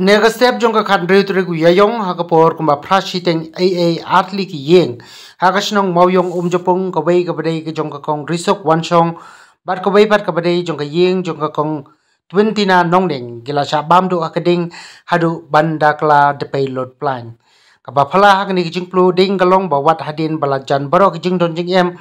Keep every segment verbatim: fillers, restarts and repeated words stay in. Nega step jongka khat reutregu yayong haka por kumba prasiteng aa atli ki yeng haka snong mawyong umjapung kawei kabadei ke jongka kong risok wansong bat kawei bat kabadei jongka yeng jongka kong twentina nongdeng gila sha bamdu akading hadu bandakla de payload plan kaba phala hak ni ki jingplu ding galong ba wat hadin bala jan baro ki jing don jing em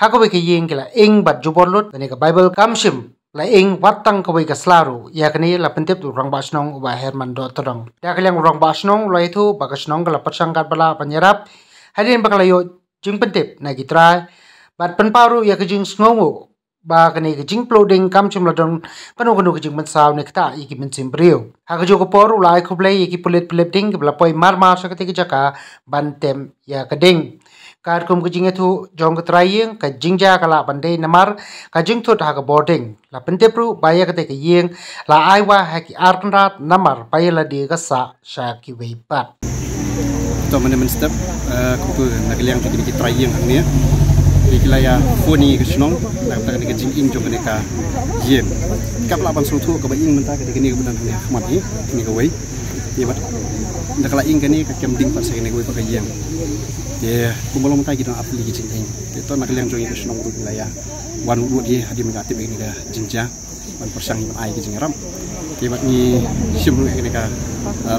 haka we ki yeng gila ing bat juborlut ne ka bible kamshim Laing watang kawai kaslaru, yakni lapentip tu orang basnong ubah herman dotorong. Yakliang orang basnong ulai tu bakasnong kala persangkat bala penyerap. Hadirin bakalayo jing pentip na gitra. Bat penparu ya kejing sngongu. Bakani kejing ploding kam cimladong penuh kenu kejing mensau nekta iki mensim brio. Hakajo kepor ulai kublai iki pulit pulit ding kebelapoi marmar sakati kejaka bantem ya keding. Karkum kejing itu jong ketrayeng kejing ja kala pandai namar kejing tu dah ke boarding la pentepru baya kete kejing la aiwa haki arnrat namar baya la di kesa syaki weipat to menemen step kuku nak liang kejing ketrayeng ni ikilaya foni kesenong la kata kejing in jong kena yem kap la ban sutu ke in menta kete kini kebenan ni khmat ni ni ke wei ni bat nak la in kene ke kemding pas kene ke wei pakai yem ya kumulong tai kita apli jing ting itu nak liang jong itu senong rut wilayah wan rut dia hadi mengatip ini dah jinja wan persang ai jing ram tiba ni sim rut ini ka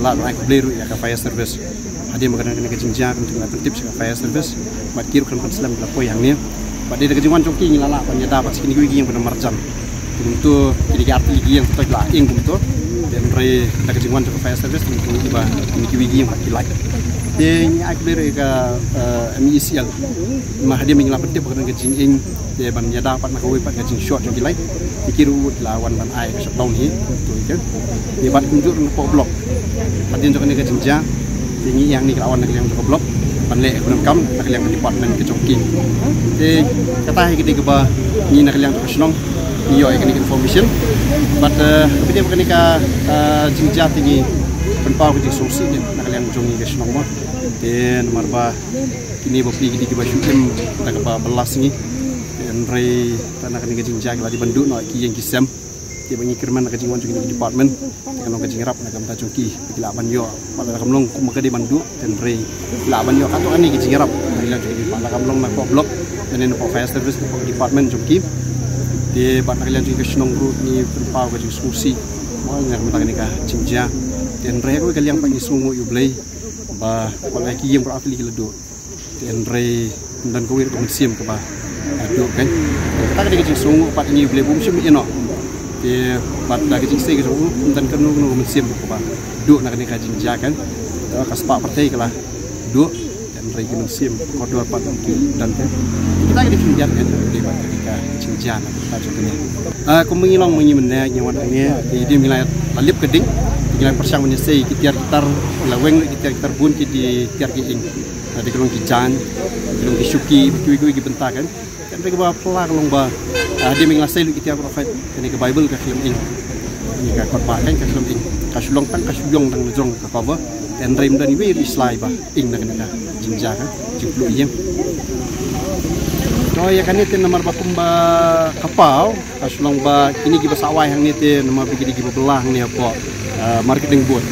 la naik bleru ya ka fire service hadi makanan kena jinja untuk nak tips ka fire service mat kir kan selam la yang ni pada dia kejingan joki ngilala pan ya dapat sini gigi yang benar jam untuk jadi apli yang tak la ing untuk dan re nak kejingan ka fire service untuk tiba gigi yang pakai like ding akbere ka M I C L ma hadi ming la pete bakna ka jing ing de ban ya dapat na ko pat ka jing short jong gilai dikiru la wan ban ai ka shutdown hi to ikan de ban kunjur na ko blok madin jong ne ka jing ja tingi yang ni lawan na yang ko blok ban le ko kam na ka yang department ka jong king de kata hi ka de ba ni na ka yang ko snong yo economic information but pete bakna ka jing ja tingi penpau ka jing sosi na ka yang jong ni ka snong ma dan marba ini bopli di kibasu em tak apa belas ni dan re tanah kini kecing jang la di bandung nak ki yang kisam dia mengikirman kecing wan di department dengan kecing rap nak minta joki laban yo pada kamlong maka di bandung dan re laban yo katok ani kecing rap bilang joki pada kamlong nak blok dan ini profile service di department joki di banak lian joki senong group ni berpau kecing susi mau nak minta kini kecing jang dan re ko kali yang pangi sungu yo blai bah kalau yang berafili ledo dan re dan kawir komisiam kebah aduh kan tak ada kecil sungu pat ini boleh bumsim ino dia pat dah kecil segi sungu dan kenu kenu komisiam kebah duk nak ni kajing jakan kaspak partai kalah duk dan re komisiam kodor pat dan kita ada kinjat kan di pat ketika cinjan kita contohnya aku mengilong menyimennya nyawan ini di wilayah lalip keding Gilang persang menyesai kitiar kitar laweng kitiar kitar bun kiti tiar kiing ada kelong kijan kelong kisuki begitu-begitu bentakan kan mereka bawa pelar lomba dia mengasai kitiar profit ini ke bible ke film ini ini ke khotbah kan ke film ini ka Shillong tang ka Shillong tang jong ka cover dan rem dan we slide bah ing nak nak jinja kan jiplu iem oh ya kan itu nomor bakumba kapau ka Shillong ba ini ki basawai hang ni te nomor bigi di belah ni apa marketing board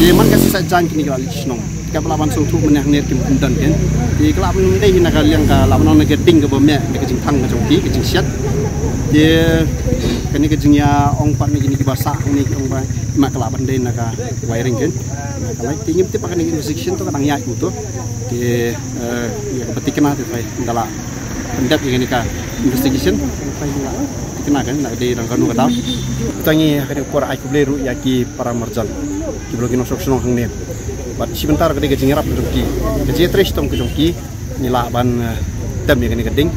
di man kasi sa jang kini kala lisnong ka pelawan sungtu menah ner kim kundan kan di kala pun dei na kala yang ka lawan na getting ka bome ka jing thang ka jongki ka jing syat di kani ka jing ya ong pat ni kini ki basa ni ong ba ma kala ban dei na ka wiring kan kala ti ngim ti pakan ni section to ka nang ya itu di ya petikna ti pai ndala pendap ini ka investigation pai kena kan nak di rang kanu kata tangi kena por ai kubleru yaki para marjan ki blogi no soksno hangne bat sebentar ketika jingrap dongki keje tres tong dongki nila ban tem ni kena geding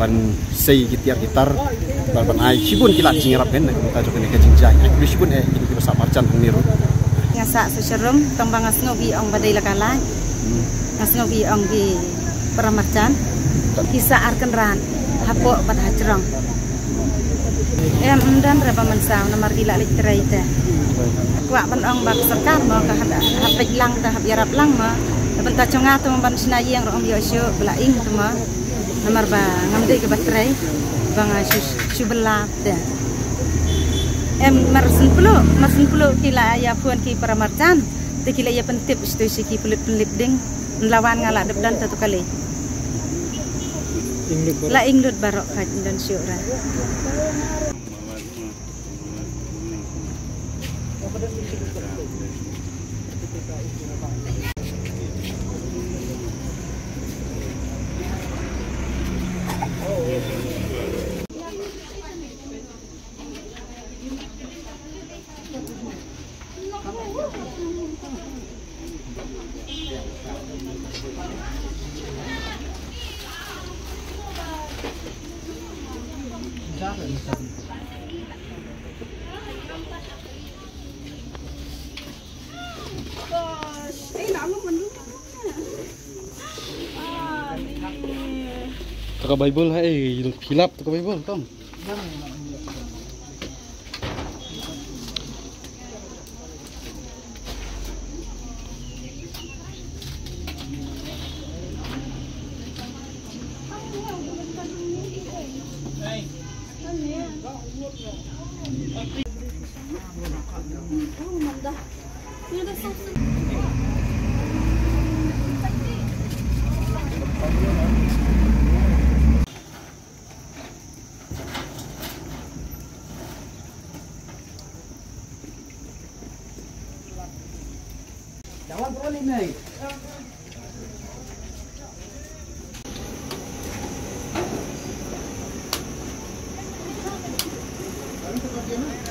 ban sei gitar gitar ban ban ai sibun kilat jingrap kan kita jok kena jingjang ai sibun eh ini kita marjan hangne ro nyasa seserum tombang asno bi ong badai lakala asno bi ong bi para marjan kisah arkenran hapo bat hajrong em dan berapa mensang nomor gila literai teh kuak penong bak serkan mau ke hapik lang tahap yarap lang mah bentar congah tu memban sinai yang rom yosyo belaing tu mah nomor bang ngambil ke baterai bang asus subelap teh em marasen pulo marasen pulo kila ya puan ki paramarcan te kila ya pentip situasi ki pelit-pelit ding lawan ngalak debdan satu kali la inglut barok kaj dan syura Tukar Bible hai, hilap tukar Bible tong. Jangan